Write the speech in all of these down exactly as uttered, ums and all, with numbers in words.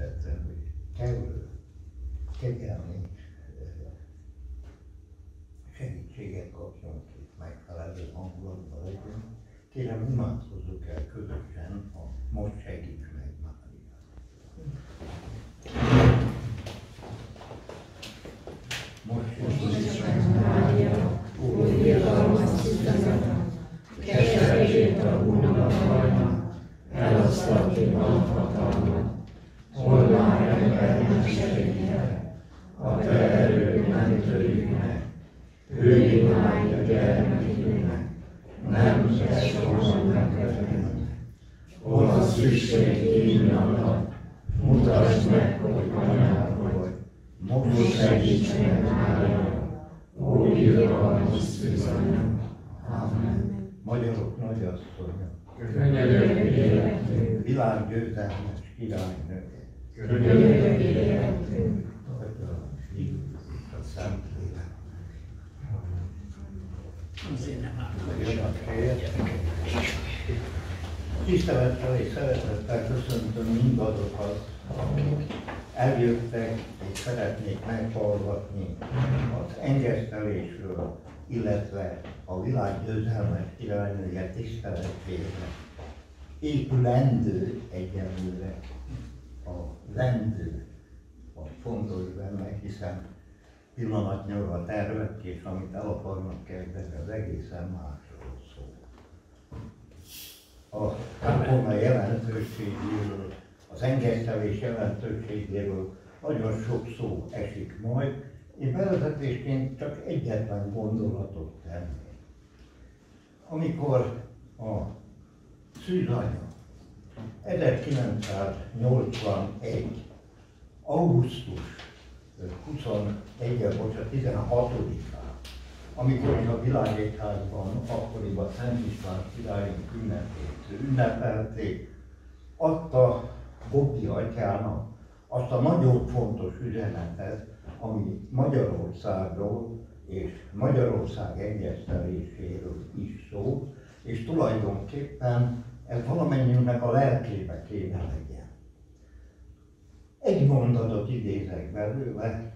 lettem, hogy terülő, kegyelmi segítséget kapjon, hogy megfelelő hangulatban legyen. Kérem, imádkozzuk el közösen, ha most segíts meg Máriát. Most segíts meg Máriát, Úr, irgalmas szükszetem, keseregét a Úrnak hajnal, elosztati van hatalmat, hol már embernek segítjel, a te erőd nem törjük meg, hűj már a gyermekünknek, nem kell soha megvetni. Hol a szükség kínálnak, mutasd meg, hogy anyád vagy, most segíts meg Mária, Ó, irgalmas szükszetem. Ámen. Magyarok nagyasszonya, könyörög életünk, világ győzelmes királynő, könyörög életünk, Atya, Fiú és a Szentlélek. Azért nem állom. Tisztelettel és szeretettel köszöntöm mindazokat, akik eljöttek és szeretnék meghallgatni az engesztelésről, illetve a világ győzelmes királynője tiszteletére épülendő egyenlőre. A lendő a fontos benne, hiszen pillanatnyira a tervek, és amit el akarnak kezdeni, az egészen másról szól. A kápolna jelentőségéről, az engesztelés jelentőségéről nagyon sok szó esik majd. Én bevezetésként csak egyetlen gondolatot tennék. Amikor a szűzanya ezerkilencszáznyolcvanegy. augusztus huszonegyedike, bocsánat, tizenhatodikán, amikor a világegyházban, akkoriban Szent István királyunk ünnepét ünnepelték, adta Bobbi atyának azt a nagyon fontos üzenetet, ami Magyarországról és Magyarország engeszteléséről is szól, és tulajdonképpen ez valamennyiünknek a lelkébe kéne legyen. Egy mondatot idézek belőle,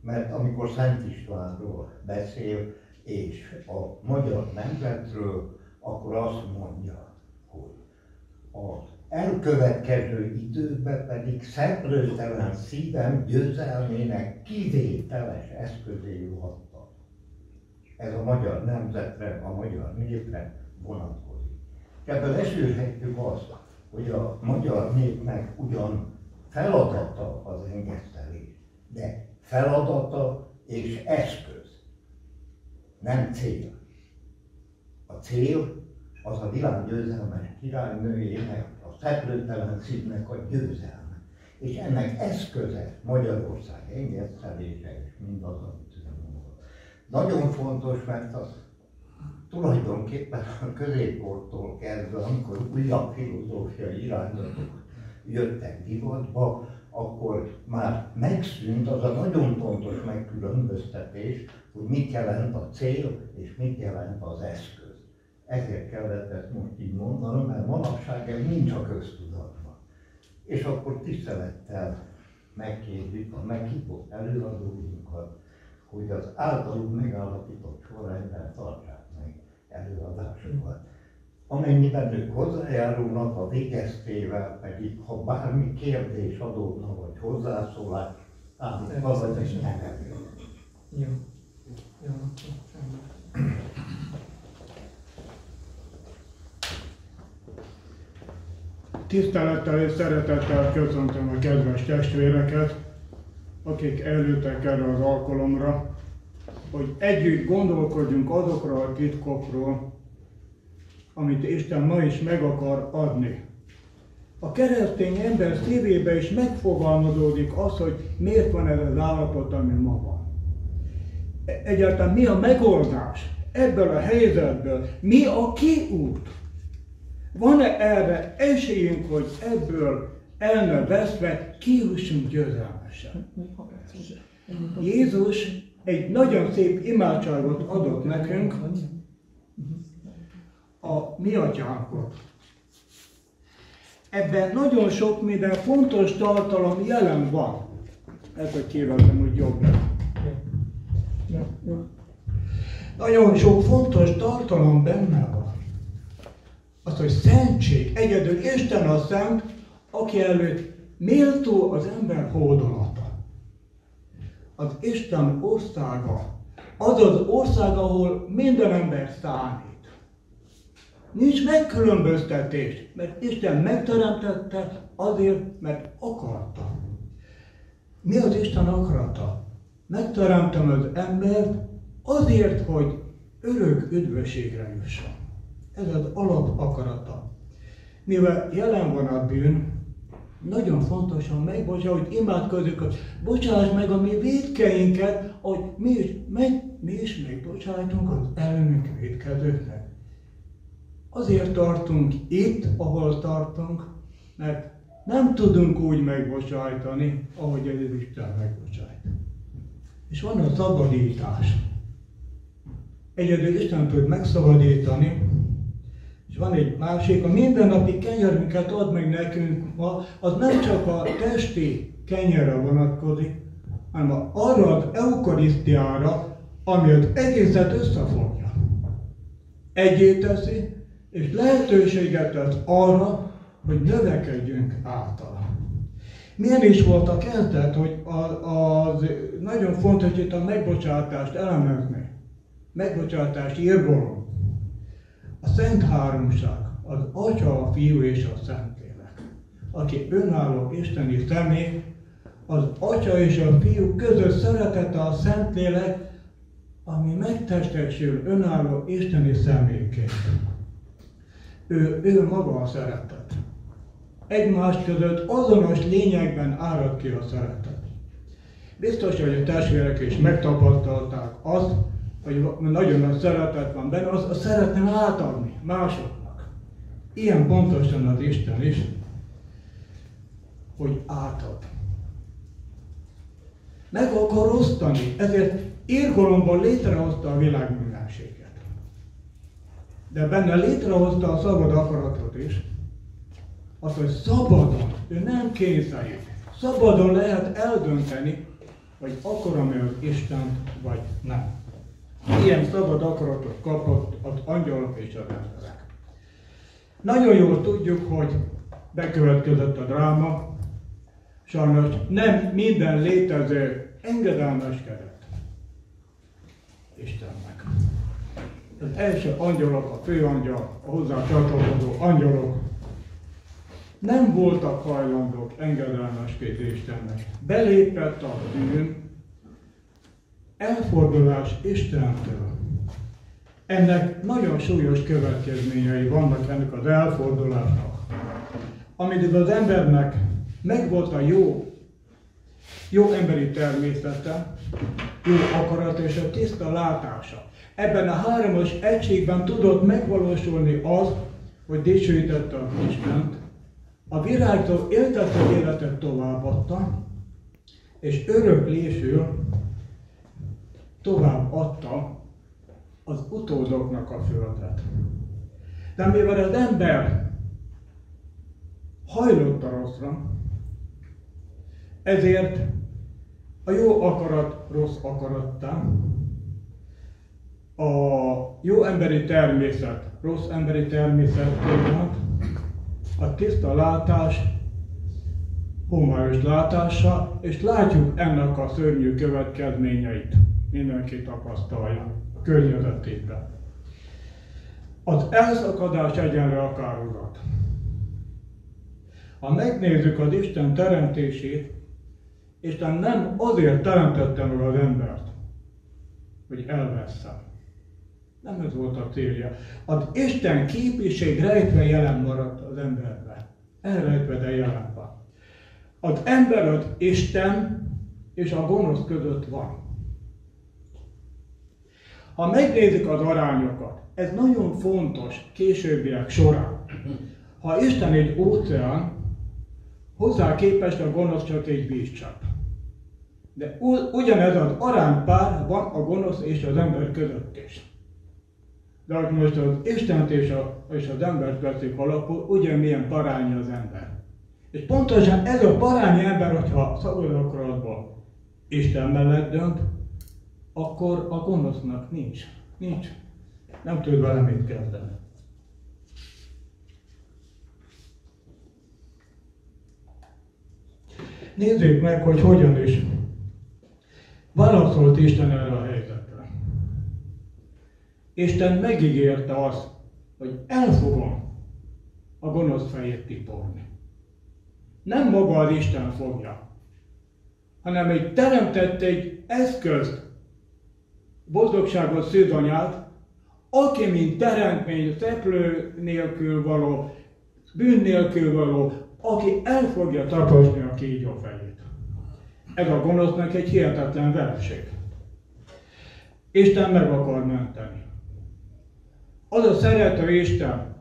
mert amikor Szent Istvánról beszél, és a magyar nemzetről, akkor azt mondja, hogy az elkövetkező időben pedig szeplőtelen szívem győzelmének kivételes eszközéül hatta. Ez a magyar nemzetre, a magyar népre vonatkozik. Ebből esőhetjük azt, hogy a magyar népnek ugyan feladata az engesztelés, de feladata és eszköz, nem cél. A cél az a világ győzelmes királynőjének, a szeplőtelen szívnek a győzelme. És ennek eszköze Magyarország engesztelése és mindaz, amit mondott. Nagyon fontos, mert az tulajdonképpen a középkortól kezdve, amikor újabb filozófiai irányzatok jöttek divatba, akkor már megszűnt az a nagyon pontos megkülönböztetés, hogy mit jelent a cél és mit jelent az eszköz. Ezért kellett ezt most így mondanom, mert manapság ez nincs a köztudatban. És akkor tisztelettel megkérjük a meghívott előadóinkat, hogy az általunk megállapított sorrendben tartsák előadásokat. Amennyiben ők hozzájárulnak, a végeztével pedig, ha bármi kérdés adódna, vagy hozzászólás, ám az a tekintetben. Jó. Jó. Tisztelettel és szeretettel köszöntöm a kedves testvéreket, akik eljöttek erre az alkalomra, hogy együtt gondolkodjunk azokról a titkokról, amit Isten ma is meg akar adni. A keresztény ember szívébe is megfogalmazódik az, hogy miért van ez az állapot, ami ma van. Egyáltalán mi a megoldás ebből a helyzetből? Mi a kiút? Van-e erre esélyünk, hogy ebből el ne veszve kijussunk győzelmesen? Jézus egy nagyon szép imádságot adott nekünk, a mi atyánkot. Ebben nagyon sok minden fontos tartalom jelen van. Ez a kérem, hogy jobb. Nagyon sok fontos tartalom benne van. Az, hogy szentség, egyedül Isten a szent, aki előtt méltó az ember hódolata. Az Isten országa, az az ország, ahol minden ember számít. Nincs megkülönböztetés, mert Isten megteremtette azért, mert akarta. Mi az Isten akarata? Megteremtem az embert azért, hogy örök üdvösségre jusson. Ez az alap akarata. Mivel jelen van a bűn, nagyon fontosan megbocsájunk, hogy imádkozzuk, hogy bocsáss meg a mi vétkeinket, hogy mi is, meg, mi is megbocsájtunk az ellenünk vétkezőknek. Azért tartunk itt, ahol tartunk, mert nem tudunk úgy megbocsájtani, ahogy az Isten megbocsájt. És van a szabadítás. Egyedül Isten tud megszabadítani, és van egy másik, a mindennapi kenyerünket ad meg nekünk ma, az nem csak a testi kenyerre vonatkozik, hanem arra az eukarisztiára, ami az egészet összefogja. Egyé teszi, és lehetőséget ad arra, hogy növekedjünk általa. Milyen is volt a kezdet, hogy az, az nagyon fontos, hogy itt a megbocsátást elemezni. Megbocsátás írgalom. A Szent Háromság, az Atya, a Fiú és a Szentlélek, aki önálló isteni személy, az Atya és a Fiú közös szeretete a Szentlélek, ami megtestesül önálló isteni személyként. Ő, ő maga a szeretet. Egymás között azonos lényekben árad ki a szeretet. Biztos, hogy a testvérek is megtapasztalták azt, hogy nagyon nagy szeretet van benne, azt szeretném átadni másoknak. Ilyen pontosan az Isten is, hogy átad. Meg akar osztani, ezért irgalomból létrehozta a világ mindenséget. De benne létrehozta a szabad akaratot is, az, hogy szabadon, ő nem kényszerít, szabadon lehet eldönteni, hogy akarom-e az Istent, vagy nem. Ilyen szabad akaratot kapott az angyalok és az emberek. Nagyon jól tudjuk, hogy bekövetkezett a dráma, sajnos nem minden létező engedelmeskedett Istennek. Az első angyalok, a főangyal, a hozzá csatlakozó angyalok nem voltak hajlandók engedelmeskedni Istennek. Belépett a bűn, elfordulás Istentől. Ennek nagyon súlyos következményei vannak ennek az elfordulásnak. Amit az embernek megvolt a jó, jó emberi természete, jó akarat és a tiszta látása. Ebben a háromos egységben tudott megvalósulni az, hogy dicsőítette a Istent, a virágtól éltető életet továbbadta, és öröklésül tovább adta az utódoknak a földet. De mivel az ember hajlott a rosszra, ezért a jó akarat rossz akarattá, a jó emberi természet rossz emberi természetté, a tiszta látás homályos látása, és látjuk ennek a szörnyű következményeit. Mindenki tapasztalja a környezetében. Az elszakadás egyenlő a kározat. Ha megnézzük az Isten teremtését, Isten nem azért teremtette meg az embert, hogy elvesszen. Nem ez volt a célja. Az Isten képesség rejtve jelen maradt az emberben. Elrejtve, de jelen van. Az ember az Isten és a gonosz között van. Ha megnézzük az arányokat, ez nagyon fontos későbbiek során. Ha Isten egy óceán, hozzá képest a gonosz csak egy vízcsepp. De ugyanez az aránypár van a gonosz és az ember között is. De hogy most az Istent és, a, és az embert veszik alapul, ugye milyen parányi az ember. És pontosan ez a parányi ember, hogyha szabad akaratban Isten mellett dönt, akkor a gonosznak nincs. Nincs. Nem tud vele mit kezdeni. Nézzük meg, hogy hogyan is válaszolt Isten erre a helyzetre. Isten megígérte azt, hogy el fogom a gonosz fejét tiporni. Nem maga az Isten fogja, hanem egy teremtett egy eszközt, boldogságot szűzanyát, aki mint teremtmény, szeplő nélkül való, bűn nélkül való, aki el fogja taposni a kígyó fejét. Ez a gonosznak egy hihetetlen vereség. Isten meg akar menteni. Az a szerető Isten,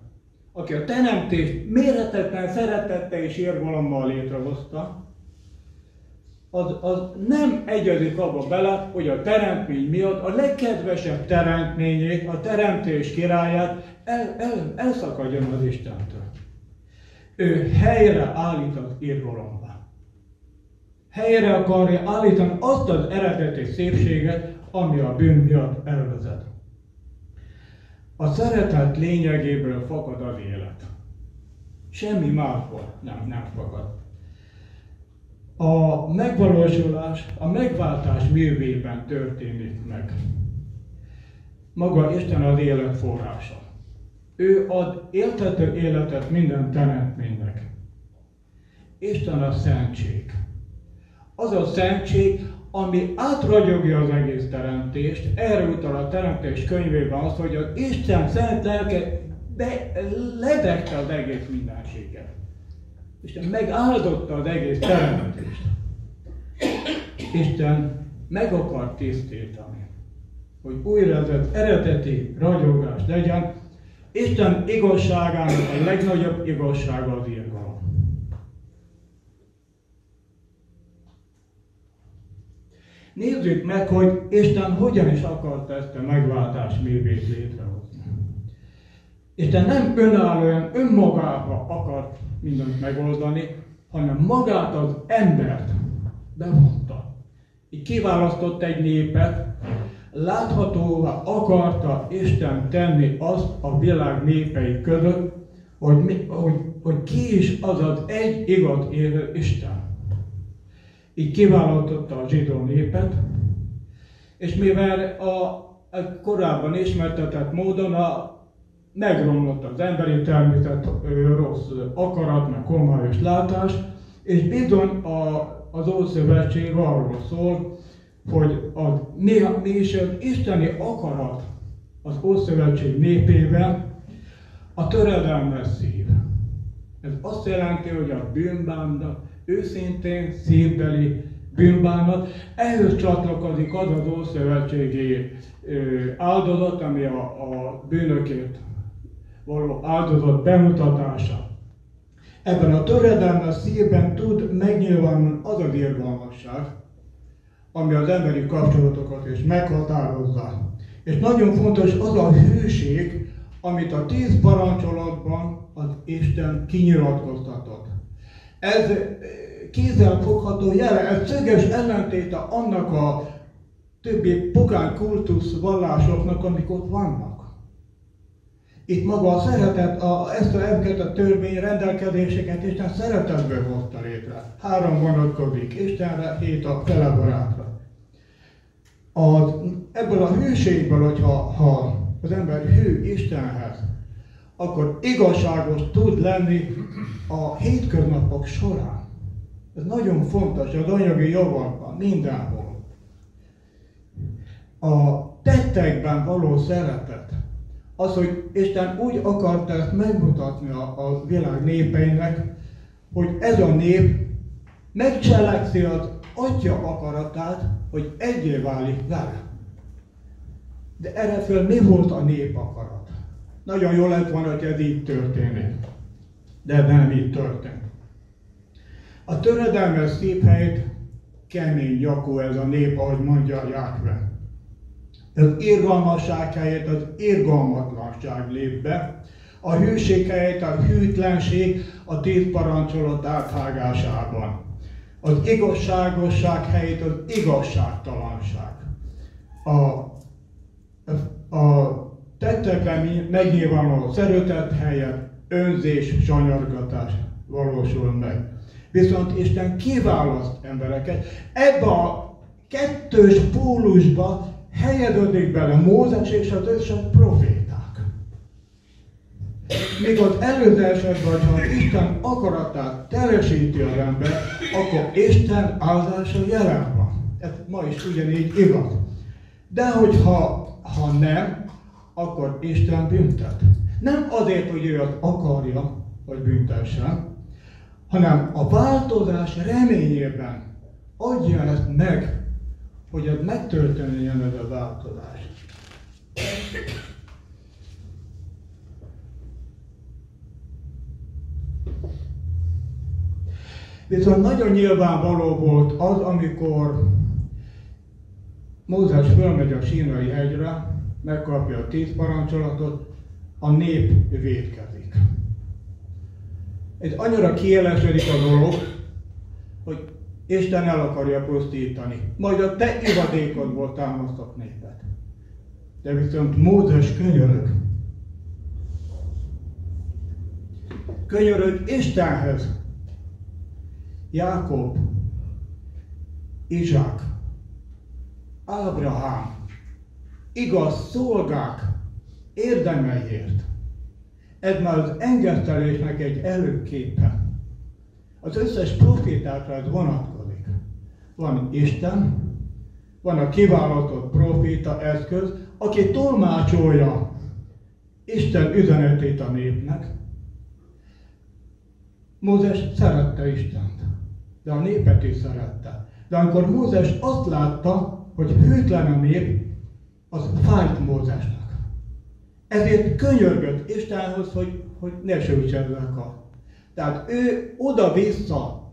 aki a teremtést méretetlen szeretette és irgalommal létrehozta, az, az nem egyezik abba bele, hogy a teremtmény miatt a legkedvesebb teremtményét, a teremtés királyát el, el, elszakadjon az Istentől. Ő helyre állít az irgalomban. Helyre akarja állítani azt az eredeti szépséget, ami a bűn miatt elvezet. A szeretet lényegéből fakad az élet. Semmi másból nem, nem fakad. A megvalósulás, a megváltás művében történik meg. Maga Isten az élet forrása. Ő ad éltető életet minden teremtménynek. Isten a szentség. Az a szentség, ami átragyogja az egész teremtést. Erre utal a teremtés könyvében az, hogy az Isten szent lelke ledegte az egész mindenséget. Isten megáldotta az egész teremtést. Isten meg akar tisztítani, hogy újra ez az eredeti ragyogás legyen. Isten igazságának a legnagyobb igazsága az irgalom. Nézzük meg, hogy Isten hogyan is akarta ezt a megváltás művét létrehozni. Isten nem önállóan önmagába akart mindent megoldani, hanem magát az embert bevonta. Így kiválasztott egy népet, láthatóvá akarta Isten tenni azt a világ népei között, hogy, hogy, hogy ki is az az egy igaz élő Isten. Így kiválasztotta a zsidó népet, és mivel a, a korábban ismertetett módon a, megromlott az emberi természet, rossz akarat, meg homályos látás, és bizony a, az Ószövetség arról szól, hogy a, mi is az isteni akarat az Ószövetség népével a töredelmes szív. Ez azt jelenti, hogy a bűnbánat, őszintén szívbeli bűnbánat, ehhez csatlakozik az az Ószövetségi áldozat, ami a, a bűnökért való áldozat bemutatása. Ebben a töredelmes szívben tud megnyilvánulni az az irgalmasság, ami az emberi kapcsolatokat is meghatározza. És nagyon fontos az a hűség, amit a tíz parancsolatban az Isten kinyilatkoztatott. Ez kézzelfogható jele, ez szöges ellentéte annak a többi pogány kultusz vallásoknak, amik ott vannak. Itt maga a szeretet, a, ezt a ezeket a törvény rendelkezéseket Isten szeretetből hozta létre. Három vonatkozik Istenre, hét a felebarátra. Ebből a hűségből, hogyha ha az ember hű Istenhez, akkor igazságos tud lenni a hétköznapok során. Ez nagyon fontos az anyagi javakban, mindenhol. A tettekben való szeretet. Az, hogy Isten úgy akarta ezt megmutatni a, a világ népeinek, hogy ez a nép megcselekszi az Atya akaratát, hogy egyé válik vele. De erre föl mi volt a nép akarat? Nagyon jó lett volna, hogy ez így történik. De nem így történt. A töredelmes szép helyt kemény gyakó ez a nép, ahogy mondja Jákve. Az irgalmasság helyett az irgalmatlanság lép be, a hűség helyett a hűtlenség a tíz parancsolat áthágásában. Az igazságosság helyett az igazságtalanság. A, a tettekben megnyilvánuló szeretet helyett önzés, sanyargatás valósul meg. Viszont Isten kiválaszt embereket. Ebbe a kettős pólusba helyeződik bele Mózes és az összes proféták. Míg az előző esetben, ha Isten akaratát teljesíti az ember, akkor Isten áldása jelen van. Ez ma is ugyanígy igaz. De hogyha ha nem, akkor Isten büntet. Nem azért, hogy ő azt akarja, hogy büntessen, hanem a változás reményében adja ezt meg, hogy ez megtörténjen ez a változás. Viszont nagyon nyilvánvaló volt az, amikor Mózes fölmegy a Sínai hegyre, megkapja a tíz parancsolatot, a nép vétkezik. Ez annyira kiélesedik a dolog, hogy Isten el akarja pusztítani. Majd a te ivadékodból támasztok népet. De viszont Mózes könyörög. Könyörög Istenhez. Jákob, Izsák, Ábrahám, igaz szolgák érdemeiért. Ez már az engesztelésnek egy előképe. Az összes profétákra ez vonatkozik. Van Isten, van a kiválasztott proféta eszköz, aki tolmácsolja Isten üzenetét a népnek. Mózes szerette Istent, de a népet is szerette. De amikor Mózes azt látta, hogy hűtlen a nép, az fájt Mózesnek. Ezért könyörgött Istenhoz, hogy, hogy ne sültsezzek a. Tehát ő oda-vissza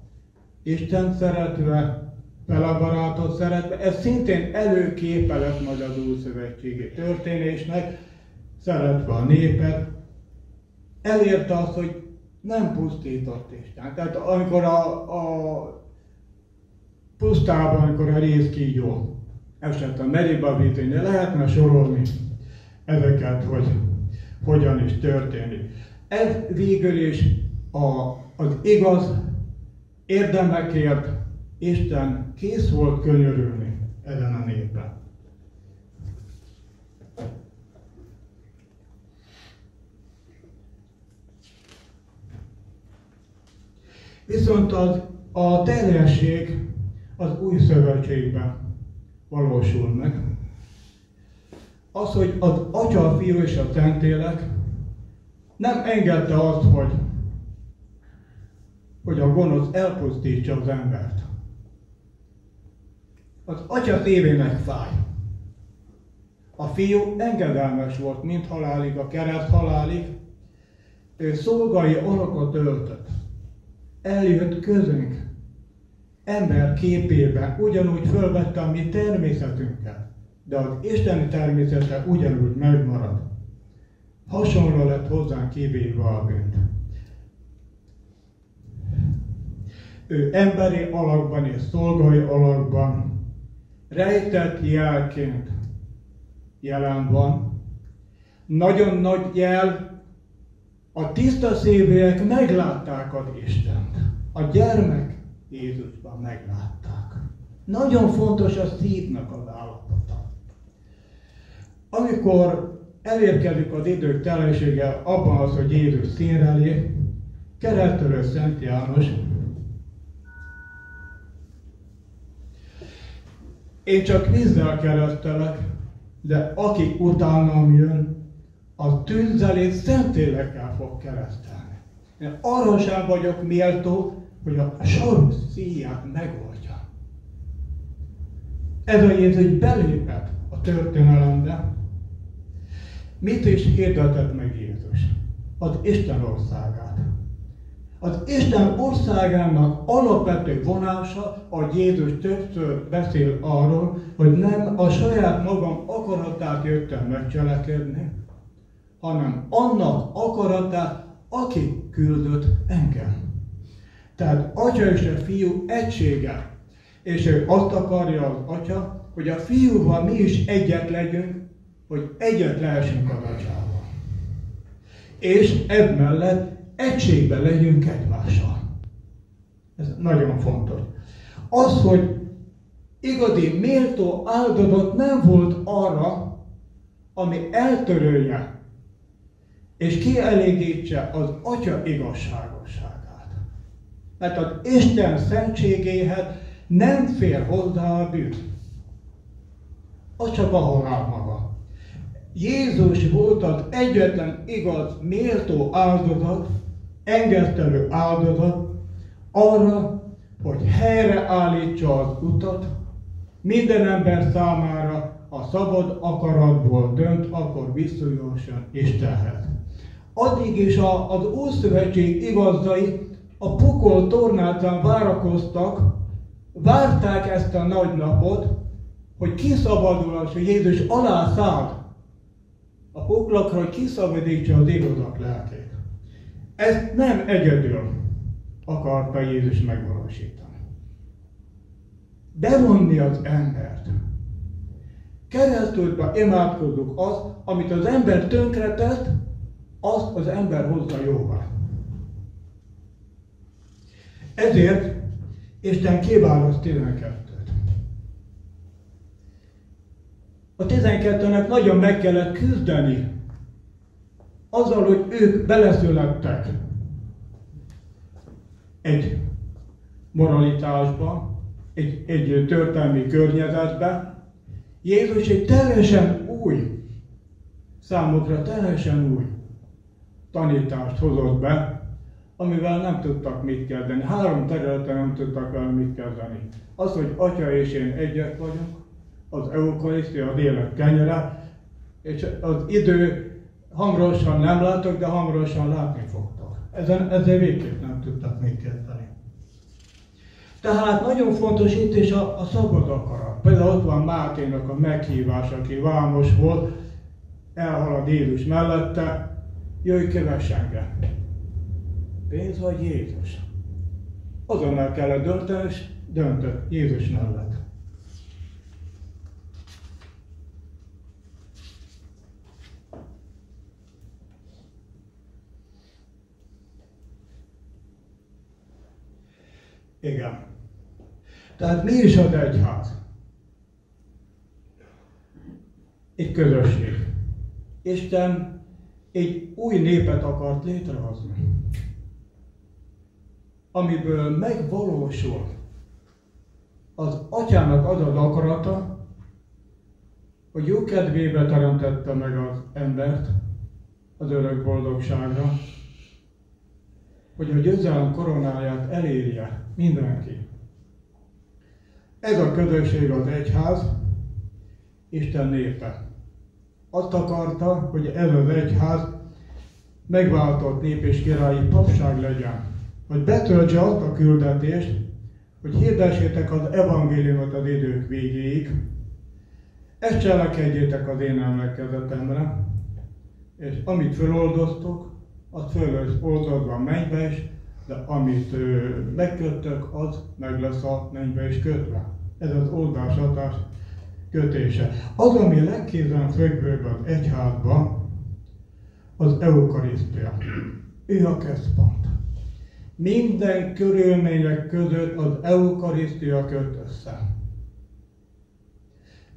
Isten szeretve, felabarátot szeretve, ez szintén előképelet majd az újszövetségi történésnek, szeretve a népet, elérte azt, hogy nem pusztított Isten. Tehát amikor a, a pusztában, amikor a rész kígyó esett a Meriba vízén, lehetne sorolni ezeket, hogy hogyan is történik. Ez végül is a, az igaz érdemekért Isten kész volt könyörülni ezen a népben. Viszont az, a teljesség az új szövetségben valósul meg. Az, hogy az Atya, a Fiú és a Szentlélek nem engedte azt, hogy, hogy a gonosz elpusztítsa az embert. Az Atya szívének fáj. A Fiú engedelmes volt, mint halálig, a kereszt halálig. Ő szolgai alakot öltött. Eljött közünk. Ember képében ugyanúgy fölvette a mi természetünket. De az isteni természete ugyanúgy megmarad. Hasonló lett hozzánk kivéve a bűnt. Ő emberi alakban és szolgai alakban, rejtett jelként jelen van. Nagyon nagy jel, a tiszta szívűek meglátták az Istent. A gyermek Jézusban meglátták. Nagyon fontos a szívnek az állapota. Amikor elérkezik az idők teljesége abban az, hogy Jézus színre lép, keresztelő Szent János. Én csak vízzel keresztelek, de aki utánam jön, a tűzzel és Szentlélekkel fog keresztelni. Én arra sem vagyok méltó, hogy a sarok szíját megoldja. Ez a Jézus belépett a történelembe. Mit is hirdetett meg Jézus? Az Isten országát. A Az Isten országának alapvető vonása, a Jézus többször beszél arról, hogy nem a saját magam akaratát jöttem megcselekedni, hanem annak akaratát, aki küldött engem. Tehát Atya és a Fiú egysége, és ő azt akarja az Atya, hogy a Fiúval mi is egyet legyünk, hogy egyet lehessünk az Atyával. És emellett egységben legyünk egymással. Ez nagyon fontos. Az, hogy igazi méltó áldozatot nem volt arra, ami eltörölje és kielégítse az Atya igazságosságát. Mert az Isten szentségéhez nem fér hozzá a bűn. Az csak a halál maga. Jézus volt az egyetlen igaz, méltó áldozat, engesztelő áldozat arra, hogy helyreállítsa az utat, minden ember számára a szabad akaratból dönt, akkor viszonyuljon Istenhez. Addig is a, az Ószövetség igazai a pokol tornácán várakoztak, várták ezt a nagy napot, hogy kiszabadulás, hogy Jézus alászállt a poklakra, hogy kiszabadítsa az igazak lelkét. Ezt nem egyedül akarta Jézus megvalósítani. Bevonni az embert. Keresztútban imádkozunk azt, amit az ember tönkretett, azt az ember hozza jóvá. Ezért Isten kiválaszt tizenkettőt. A tizenkettőnek nagyon meg kellett küzdeni azzal, hogy ők beleszülettek egy moralitásba, egy, egy történelmi környezetbe. Jézus egy teljesen új, számukra teljesen új tanítást hozott be, amivel nem tudtak mit kezdeni. Három területen nem tudtak vele mit kezdeni. Az, hogy Atya és én egyet vagyunk, az eukarisztia, az élet kenyere, és az idő hamarosan nem látok, de hamarosan látni fogtok. Ezen, ezzel végképp nem tudtak mit kezdeni. Tehát nagyon fontos itt is a, a szabad akarat. Például ott van Máténak a meghívása, aki vámos volt, elhalad Jézus mellette, jöjj, kövess engem. Pénz vagy Jézus? Azonnal kellett dönteni, és döntött Jézus mellett. Igen. Tehát mi is az egyház? Egy közösség. Isten egy új népet akart létrehozni, amiből megvalósul az Atyának az az akarata, hogy jó kedvébe teremtette meg az embert az örök boldogságra, hogy a győzelem koronáját elérje mindenki. Ez a közösség az egyház, Isten népe. Azt akarta, hogy ez az egyház megváltott nép és királyi papság legyen, hogy betöltse azt a küldetést, hogy hirdessétek az evangéliumot az idők végéig, ezt cselekedjétek az én emlékezetemre, és amit feloldoztok, az föloldozva mennybe is, de amit ö, megköttök, az meg lesz a mennybe is kötve. Ez az oldásatás kötése. Az, ami legkézenfekvőbb az egyházban, az eukarisztia. Ő a központ. Minden körülmények között az eukarisztia köt össze.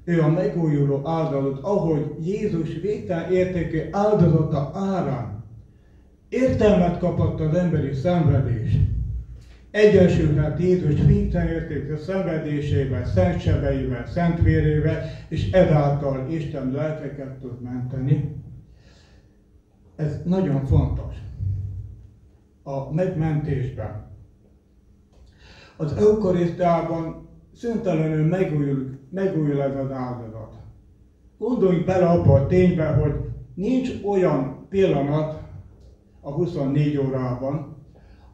Ő a megújuló áldozat, ahogy Jézus végtelen értékű áldozata árán értelmet kapott az emberi szenvedés. Egyesülhet Jézus végtelen értékű szenvedésével, szent sebeivel, szent vérével, és ezáltal Isten lelkeket tud menteni. Ez nagyon fontos a megmentésben. Az eukarisztiában szüntelenül megújul, megújul ez az áldozat. Gondolj bele abba a ténybe, hogy nincs olyan pillanat a huszonnégy órában,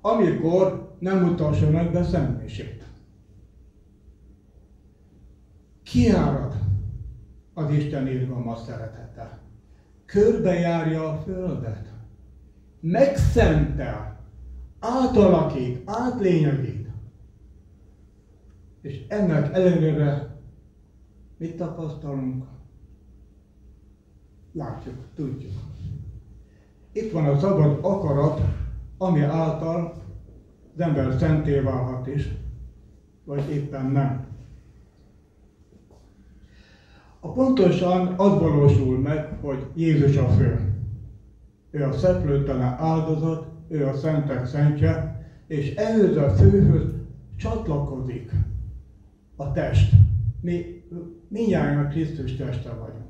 amikor nem utassanak be szenvedését. Kiárad az Isten irgalma szeretete. Körbejárja a Földet. Megszentel, átalakít, átlényegít. És ennek ellenére mit tapasztalunk? Látjuk, tudjuk. Itt van a szabad akarat, ami által az ember szentté válhat is, vagy éppen nem. A pontosan az valósul meg, hogy Jézus a fő. Ő a szeplőtelen áldozat, ő a szentek szentje, és ehhez a főhöz csatlakozik a test. Mi mindjárt Krisztus teste vagyunk.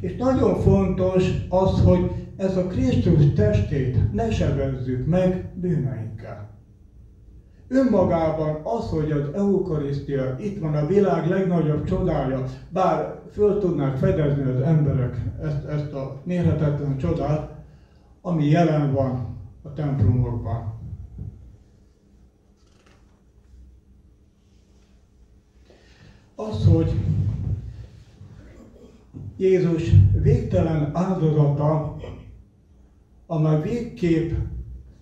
És nagyon fontos az, hogy ez a Krisztus testét ne sebezzük meg bűneinkkel. Önmagában az, hogy az eukarisztia itt van, a világ legnagyobb csodája, bár föl tudnák fedezni az emberek ezt, ezt a mérhetetlen csodát, ami jelen van a templomokban. Az, hogy Jézus végtelen áldozata, amely végképp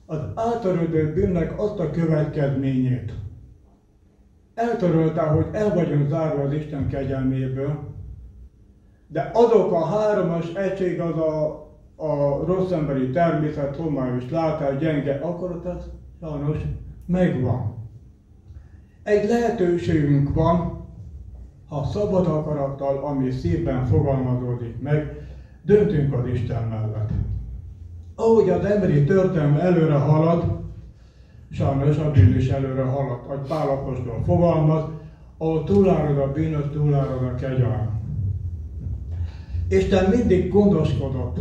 az átörődő bűnnek azt a következményét eltörölte, hogy el vagyunk zárva az Isten kegyelméből, de azok a hármas egység, az a, a rossz emberi természet, homályos látás, gyenge akarat, az sajnos megvan. Egy lehetőségünk van, ha szabad akarattal, ami szívben fogalmazódik meg, döntünk az Isten mellett. Ahogy az emberi történelme előre halad, sajnos a bűn is előre halad, ahogy Pál apostol fogalmaz, ahol túlárad a bűn, ott túlárad a kegyelem. Isten mindig gondoskodott.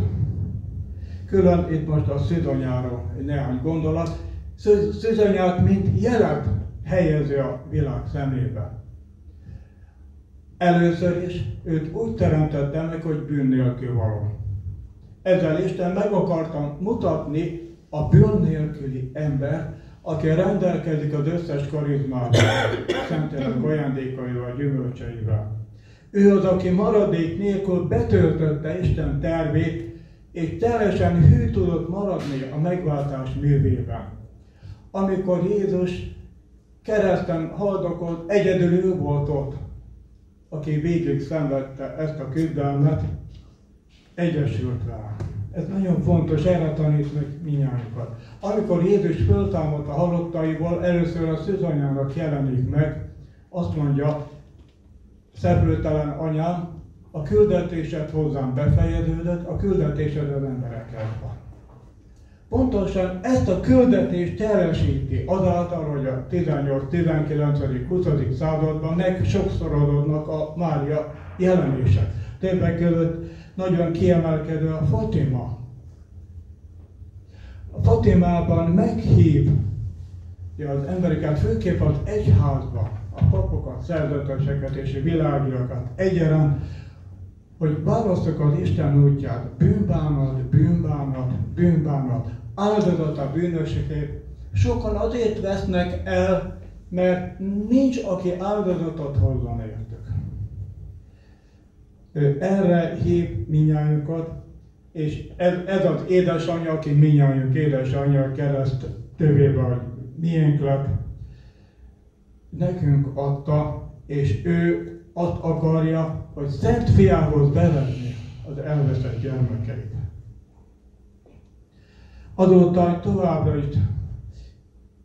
Külön itt most a szűzanyáról néhány gondolat. Szűzanyát, mint jelet helyezi a világ szemébe. Először is őt úgy teremtette meg, hogy bűn nélkül való. Ezzel Isten meg akartam mutatni a bűn nélküli ember, aki rendelkezik az összes karizmával, szentelek ajándékaival, gyümölcseivel. Ő az, aki maradék nélkül betöltötte Isten tervét, és teljesen hű tudott maradni a megváltás művében. Amikor Jézus kereszten haldokolt, egyedül ő volt ott, aki végig szenvedte ezt a küzdelmet, egyesült rá. Ez nagyon fontos, erre tanít meg mindnyájunkat. Amikor Jézus föltámadt a halottaiból, először a szűzanyának jelenik meg, azt mondja, szeplőtelen anyám, a küldetésed hozzám befejeződött, a küldetésed az emberekkel van. Pontosan ezt a küldetést teljesíti azáltal, hogy a tizennyolcadik, tizenkilencedik, huszadik században meg sokszorodnak a Mária jelenések. Többek között nagyon kiemelkedő a Fatima. A Fatimában meghív az embereket, főképp az egyházban, a papokat, szerzeteseket és a világiakat egyaránt, hogy válasszuk az Isten útját, bűnbánat, bűnbánat, bűnbánat, áldozat a bűnösségért. Sokan azért vesznek el, mert nincs, aki áldozatot hozzon értük. Ő erre hív mindnyájunkat, és ez, ez az édesanyja, aki mindnyájunk édesanyja, kereszt tövébe, hogy miénk lett, nekünk adta, és ő azt akarja, hogy szent fiához bevenni az elveszett gyermekeit. Azóta továbbra is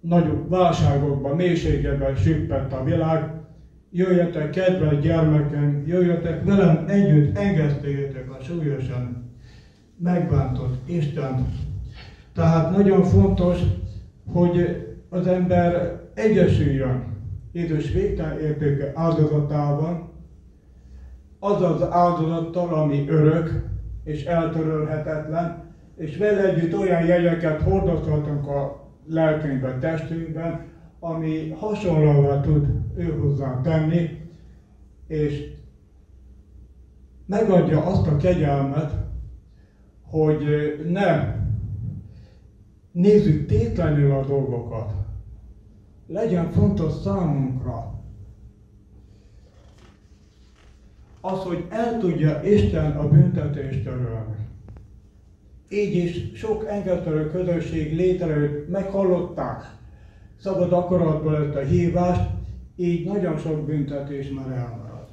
nagyobb válságokban, mélységekben süppett a világ. Jöjjetek, kedves gyermekem, jöjjetek velem együtt, engeszteljétek a súlyosan megbántott Isten. Tehát nagyon fontos, hogy az ember egyesüljön Jézus végtelen értékű áldozatában, az az áldozattal, ami örök és eltörölhetetlen, és vele együtt olyan jegyeket hordozhatunk a lelkünkben, testünkben, ami hasonlóvá tud ő hozzá tenni, és megadja azt a kegyelmet, hogy ne nézzük tétlenül a dolgokat. Legyen fontos számunkra az, hogy el tudja Isten a büntetést törölni. Így is sok engedelmes közösség létrejött, meghallották szabad akaratból ezt a hívást, így nagyon sok büntetés már elmarad.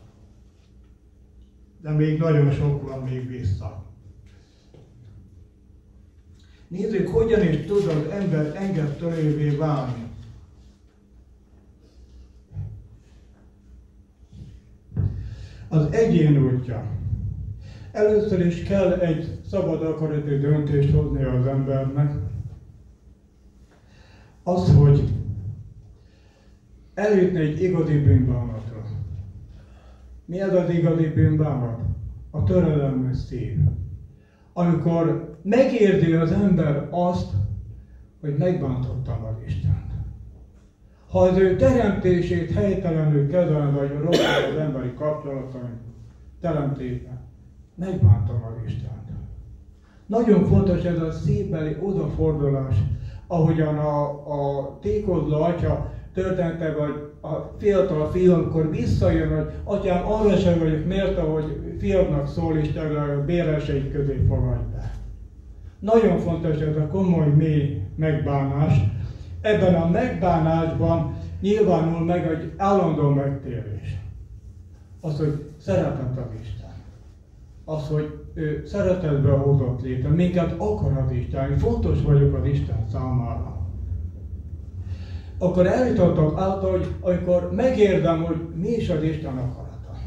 De még nagyon sok van még vissza. Nézzük, hogyan is tud az ember engedelmévé válni. Az egyén útja. Először is kell egy szabad akaratú döntést hozni az embernek. Az, hogy eljutni egy igazi bűnbánatra. Mi ez az igazi bűnbánat? A törelmes szív. Amikor megérzi az ember azt, hogy megbántottam az Istent. Ha az ő teremtését helytelenül kezelem, vagy rosszul az emberi kapcsolataim teremtésben, megbántam az Istent. Nagyon fontos ez a szívbeli odafordulás, ahogyan a, a tékozló atya története, vagy a fiatal fiamkor visszajön, hogy atyám, arra sem vagyok mérte, hogy fiamnak szól Isten, a béreseid közé fogadj be. Nagyon fontos ez a komoly, mély megbánás. Ebben a megbánásban nyilvánul meg egy állandó megtérés. Az, hogy szeretett az Isten. Az, hogy ő szeretetbe hozott létre, minket akar az Isten, fontos vagyok az Isten számára. Akkor eljutottak által, hogy amikor megérdem, hogy mi is az Isten akarata.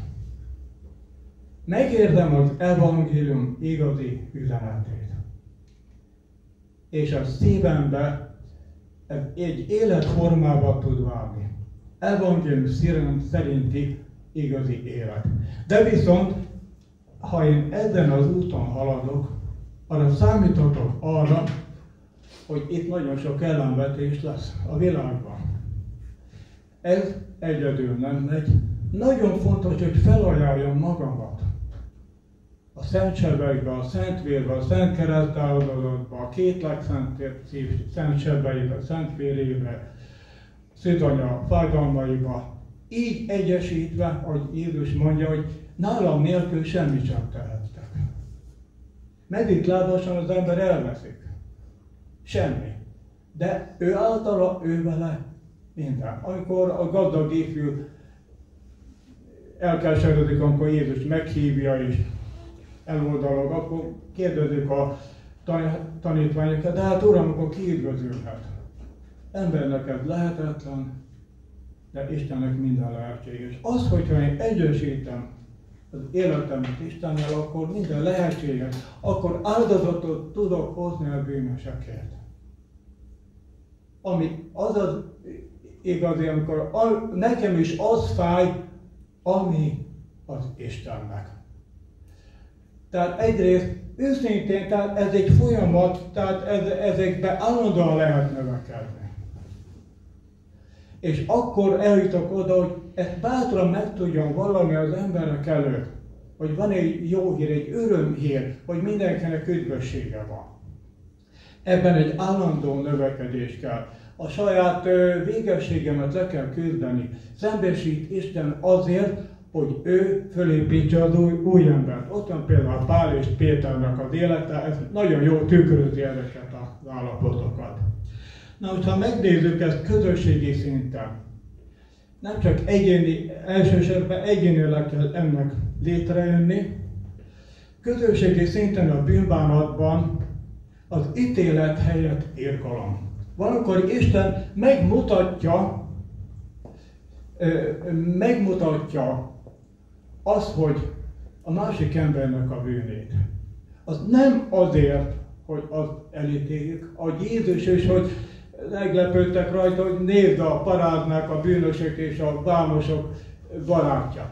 Megérdem az evangélium igazi üzenetét. És a szívembe egy életformába tud válni. Evangélium szerinti igazi élet. De viszont, ha én ezen az úton haladok, arra számíthatok arra, hogy itt nagyon sok ellenvetés lesz a világban. Ez egyedül nem megy. Nagyon fontos, hogy felajánljam magamat. A szent sebeibe, a szent vérbe, a szent keresztáldozatba, a két legszent szent sebeibe, a szent vérébe, szűzanya fájdalmaiba. Így egyesítve, ahogy Jézus mondja, hogy nálam nélkül semmit sem tehettek. Meditálásán az ember elveszik. Semmi. De ő általa, ő vele minden. Amikor a gazdag ifjú elkeserődik, amikor Jézus meghívja és eloldalog, akkor kérdezik a tanítványokat, de hát Uram, akkor kiüdvözülhet. Embernek ez lehetetlen, de Istennek minden lehetséges. Az, hogyha én egyesítem az életemet Istennel, akkor minden lehetséges, akkor áldozatot tudok hozni a bűnösekért. Ami az az igazi, amikor a, nekem is az fáj, ami az Istennek. Tehát egyrészt őszintén, tehát ez egy folyamat, tehát ez, ezekbe állandóan lehet növekedni. És akkor eljutok oda, hogy ezt bátran meg tudjam vallani az emberek előtt, hogy van egy jó hír, egy örömhír, hogy mindenkinek üdvössége van. Ebben egy állandó növekedés kell. A saját végességemet le kell küzdeni. Szembesít Isten azért, hogy ő fölépítse az új, új embert. Ott van például Pál és Péternek az élete, ez nagyon jó tükrözi ezeket az állapotokat. Na, hogyha megnézzük ezt közösségi szinten, nem csak egyéni, elsősorban egyénileg kell ennek létrejönni, közösségi szinten a bűnbánatban az ítélet helyett irgalom. Valamikor Isten megmutatja, megmutatja azt, hogy a másik embernek a bűnét. Az nem azért, hogy azt elítéljük, ahogy Jézus is, hogy meglepődtek rajta, hogy nézd a parádnak a bűnösök és a vámosok barátja.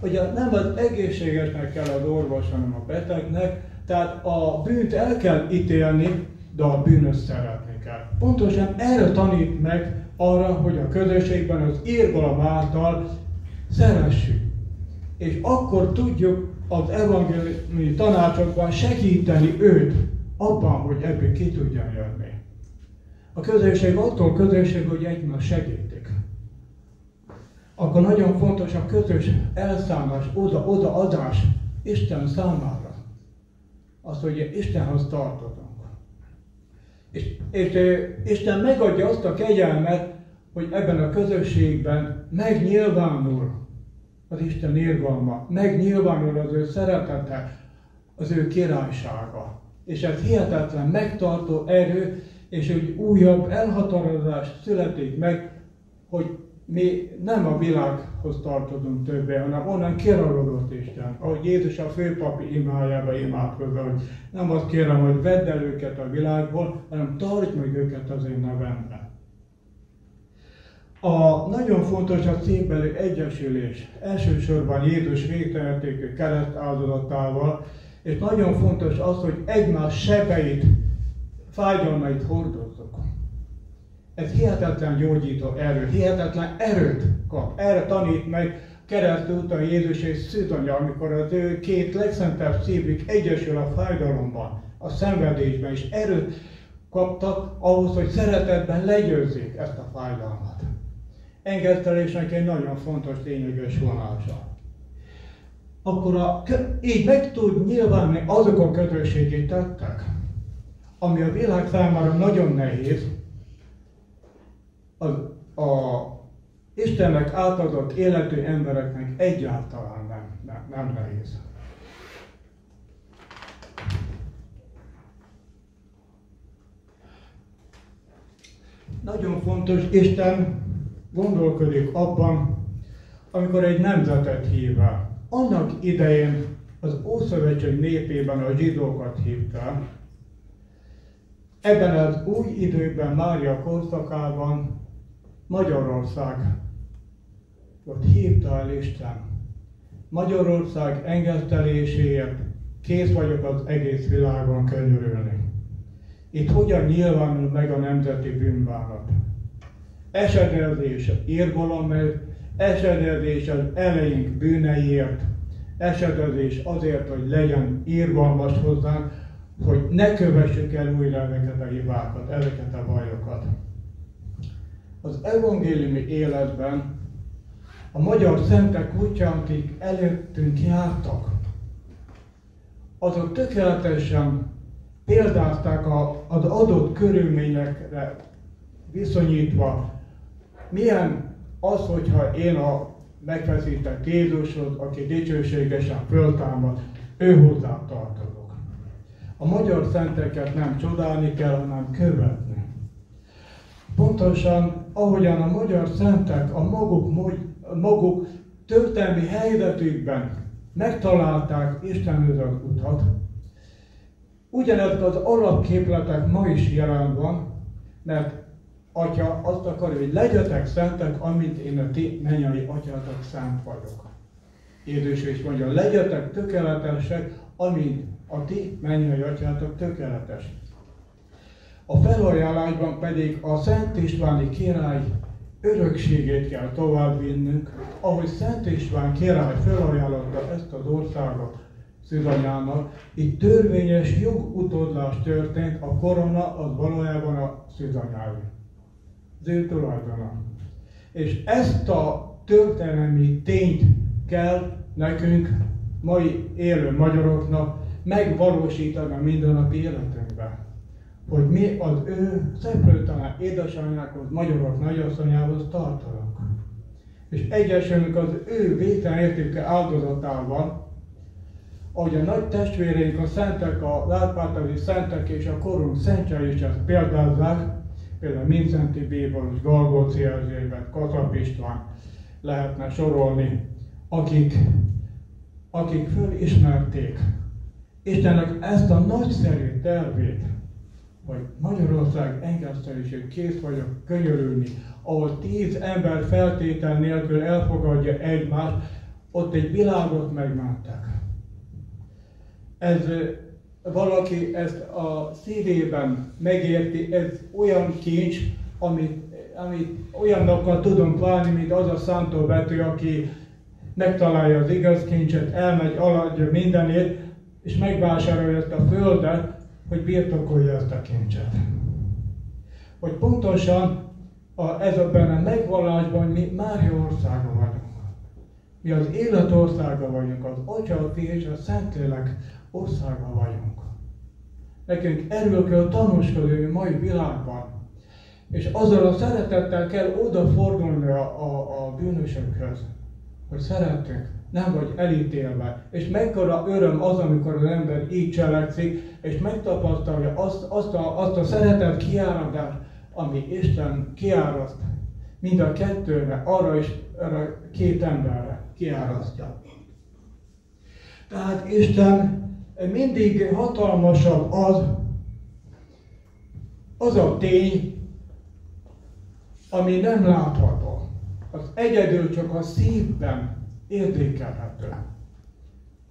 Ugye nem az egészségesnek kell az orvos, hanem a betegnek, tehát a bűnt el kell ítélni, de a bűnöst szeretni kell. Pontosan erre tanít meg arra, hogy a közösségben az irgalom által szeressük. És akkor tudjuk az evangéliumi tanácsokban segíteni őt abban, hogy ebből ki tudjon jönni. A közösség attól közösség, hogy egymás segítik. Akkor nagyon fontos a közös elszámás, oda-oda adás Isten számára. Azt, hogy Istenhez tartozunk. És, és Isten megadja azt a kegyelmet, hogy ebben a közösségben megnyilvánul az Isten irgalma, megnyilvánul az ő szeretete, az ő királysága. És ez hihetetlen megtartó erő, és egy újabb elhatározás születik meg, hogy mi nem a világhoz tartozunk többé, hanem onnan kiragolott Isten. Ahogy Jézus a főpapi imájába imádkozza, hogy nem azt kérem, hogy vedd el őket a világból, hanem tartsd meg őket az én nevemre. A nagyon fontos a szívbeli egyesülés, elsősorban Jézus végtelenértékű kereszt áldozatával, és nagyon fontos az, hogy egymás sebeit, fájdalmait hordozzuk. Ez hihetetlen gyógyító erő, hihetetlen erőt kap. Erre tanít meg keresztúton Jézus és Szűzanya, amikor az ő két legszentebb szívük egyesül a fájdalomban, a szenvedésben, és erőt kaptak ahhoz, hogy szeretetben legyőzzék ezt a fájdalmat. Engesztelésnek egy nagyon fontos tényleges vonása. Akkor a, így meg tud nyilvánni azok a közösségi tettek, ami a világ számára nagyon nehéz, az a Istennek átadott életű embereknek egyáltalán nem, nem, nem nehéz. Nagyon fontos, Isten gondolkodik abban, amikor egy nemzetet hív el. Annak idején az Ószövetség népében a zsidókat hívta. Ebben az új időben, Mária korszakában Magyarországot hívta el Isten. Magyarország engeszteléséért kész vagyok az egész világon könyörülni. Itt hogyan nyilvánul meg a nemzeti bűnbánat? Esedezés irgalomért, esedezés az eleink bűneiért, esedezés azért, hogy legyen irgalmas hozzánk, hogy ne kövessük el újra ezeket a hibákat, ezeket a bajokat. Az evangéliumi életben a magyar szentek útján, akik előttünk jártak, azok tökéletesen példázták az adott körülményekre viszonyítva, milyen az, hogyha én a megfeszített Jézushoz, aki dicsőségesen föltámad, ő hozzá tartozom. A magyar szenteket nem csodálni kell, hanem követni. Pontosan, ahogyan a magyar szentek a maguk, maguk történelmi helyzetükben megtalálták Istenhöz az utat, ugyanez az alapképletek ma is jelen van, mert Atya azt akarja, hogy legyetek szentek, amint én a ti mennyei Atyátok szent vagyok. Jézus is mondja, legyetek tökéletesek, amint a ti mennyei Atyátok tökéletes. A felajánlásban pedig a Szent Istváni király örökségét kell továbbvinnünk, ahogy Szent István király felajánlotta ezt az országot Szűzanyának, itt törvényes jogutódlás történt, a korona az valójában a Szűzanyáé. Az ő tulajdona. És ezt a történelmi tényt kell nekünk, mai élő magyaroknak megvalósítani a mindennapi életünkben, hogy mi az ő szeplőtelen édesanyjákhoz, magyarok nagyasszonyához tartanak. És egyesülünk az ő végtelenértékű áldozatával, ahogy a nagy testvéreink, a szentek, a látpártázi szentek és a korunk szentjei is ezt példázzák, például Mindszenty Bíboros, Galgóczy Erzsébet, Kaszap István lehetne sorolni, akik, akik fölismerték Istennek ezt a nagyszerű tervét, hogy Magyarország engesztelését kész vagyok könyörülni, ahol tíz ember feltétel nélkül elfogadja egymást, ott egy világot megmentek. Ez valaki ezt a szívében megérti, ez olyan kincs, amit, amit olyanokkal tudunk válni, mint az a szántóbetű, aki megtalálja az igaz kincset, elmegy, aladja mindenét, és megvásárolja ezt a földet, hogy birtokolja ezt a kincset. hogy pontosan a, ezekben a megvallásban mi Mária országa vagyunk. Mi az élet országa vagyunk, az Atya, és a Szentlélek országa vagyunk. Nekünk erről kell tanúskodni a mai világban. És azzal a szeretettel kell odafordulni a, a, a bűnösökhöz, hogy szeretünk, nem vagy elítélve. És mekkora öröm az, amikor az ember így cselekszik, és megtapasztalja azt, azt, a, azt a szeretet kiáradást, ami Isten kiáraszt mind a kettőre, arra is arra két emberre kiárasztja. Tehát Isten mindig hatalmasabb az, az a tény, ami nem látható, az egyedül csak a szívben érzékelhető.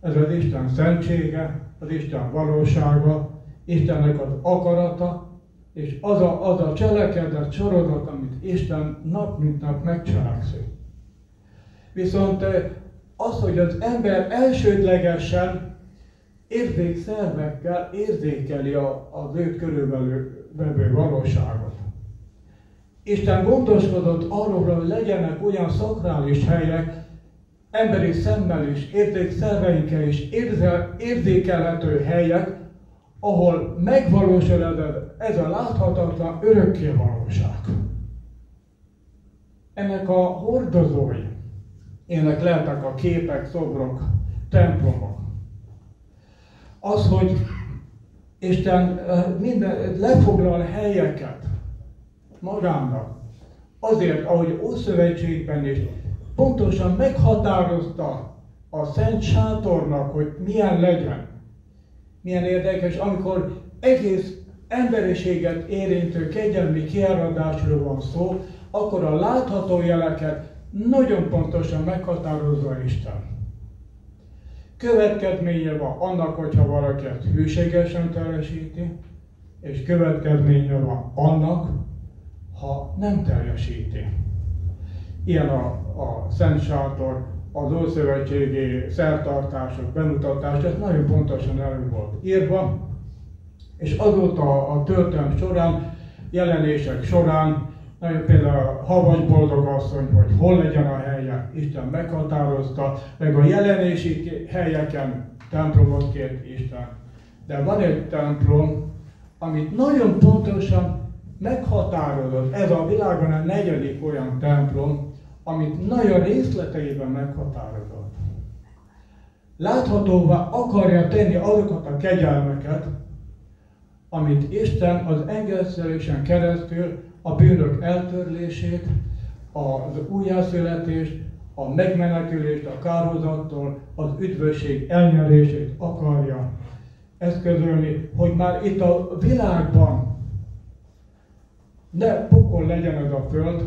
Ez az Isten szentsége, az Isten valósága, Istennek az akarata, és az a, az a cselekedet sorozat, amit Isten nap mint nap megcselekszik. Viszont az, hogy az ember elsődlegesen érzékszervekkel érzékeli az őt körülvevő valóságot. Isten gondoskodott arról, hogy legyenek olyan szakrális helyek, emberi szemmel is, érzékszerveinkkel is érzékelhető helyek, ahol megvalósul ez a láthatatlan örökké valóság. Ennek a hordozói, ennek lehetnek a képek, szobrok, templomok. Az, hogy Isten minden lefoglal helyeket magának. Azért, ahogy Ószövetségben is pontosan meghatározta a Szent Sátornak, hogy milyen legyen. Milyen érdekes, amikor egész emberiséget érintő kegyelmi kiáradásról van szó, akkor a látható jeleket nagyon pontosan meghatározza Isten. Következménye van annak, hogyha valaki ezt hűségesen teljesíti, és következménye van annak, ha nem teljesíti. Ilyen a, a Szent Sátor, az Ószövetségi szertartások, bemutatás, ez nagyon pontosan elő volt írva, és azóta a történet során, jelenések során, nagyon például Havas boldogasszony, hogy hol legyen a helye, Isten meghatározta, meg a jelenési helyeken templomot kért Isten. De van egy templom, amit nagyon pontosan meghatározott, ez a világon a negyedik olyan templom, amit nagyon részleteiben meghatározott. Láthatóvá akarja tenni azokat a kegyelmeket, amit Isten az engedelmesen keresztül a bűnök eltörlését, az újjászületést, a megmenekülést a kárhozattól, az üdvösség elnyerését akarja eszközölni, hogy már itt a világban ne pokol legyen ez a föld,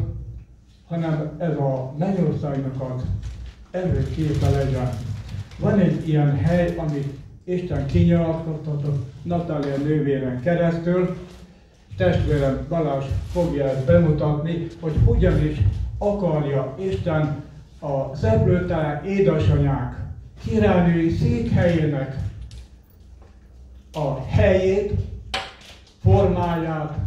hanem ez a mennyországnak az előképe legyen. Van egy ilyen hely, amit Isten kinyilatkoztatott Natália nővéren keresztül. Testvérem Balázs fogja ezt bemutatni, hogy hogyan is akarja Isten a szeplőtáján édesanyák királynői székhelyének a helyét, formáját,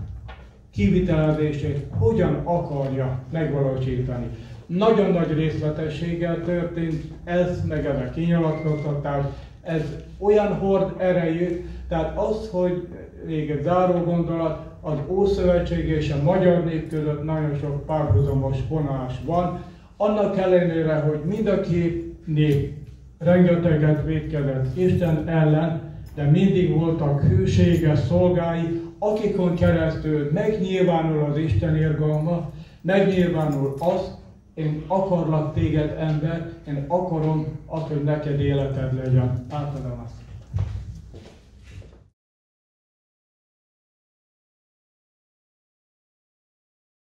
kivitelezését hogyan akarja megvalósítani. Nagyon nagy részletességgel történt ez, meg ez a kinyilatkoztatás, ez olyan hord erejű, tehát az, hogy még egy záró gondolat, az Ószövetség és a magyar nép között nagyon sok párhuzamos vonás van, annak ellenére, hogy mind a két nép rengeteget vétkezett Isten ellen, de mindig voltak hűséges szolgái, akikon keresztül megnyilvánul az Isten irgalma, megnyilvánul az, én akarlak téged, ember, én akarom azt, hogy neked életed legyen. Átadom azt.